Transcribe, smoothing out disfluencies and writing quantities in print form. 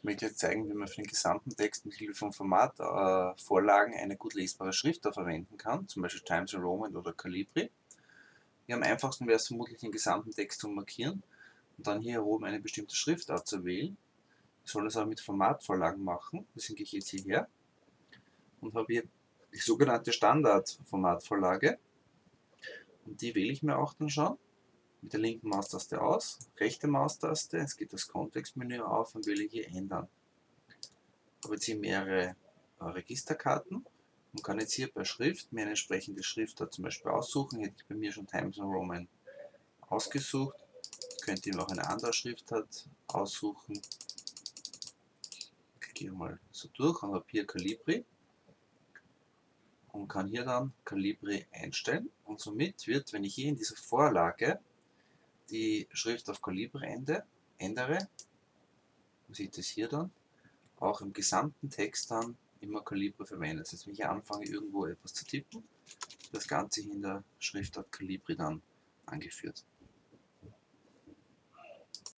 Ich möchte jetzt zeigen, wie man für den gesamten Text mit Hilfe von Formatvorlagen eine gut lesbare Schrift verwenden kann, zum Beispiel Times New Roman oder Calibri. Hier am einfachsten wäre es vermutlich, den gesamten Text zu markieren und dann hier oben eine bestimmte Schriftart zu wählen. Ich soll das auch mit Formatvorlagen machen, deswegen gehe ich jetzt hierher und habe hier die sogenannte Standard-Formatvorlage und die wähle ich mir auch dann schon. Mit der linken Maustaste aus, rechte Maustaste, jetzt geht das Kontextmenü auf und wähle hier ändern. Ich habe jetzt hier mehrere Registerkarten und kann jetzt hier bei Schrift mir eine entsprechende Schriftart zum Beispiel aussuchen. Hätte ich bei mir schon Times New Roman ausgesucht, könnt ihr mir auch eine andere Schriftart aussuchen. Ich gehe mal so durch und habe hier Calibri und kann hier dann Calibri einstellen und somit wird, wenn ich hier in dieser Vorlage die Schrift auf Calibri ändere, man sieht es hier dann, auch im gesamten Text dann immer Calibri verwendet. Das heißt, wenn ich anfange irgendwo etwas zu tippen, das Ganze in der Schriftart Calibri dann angeführt.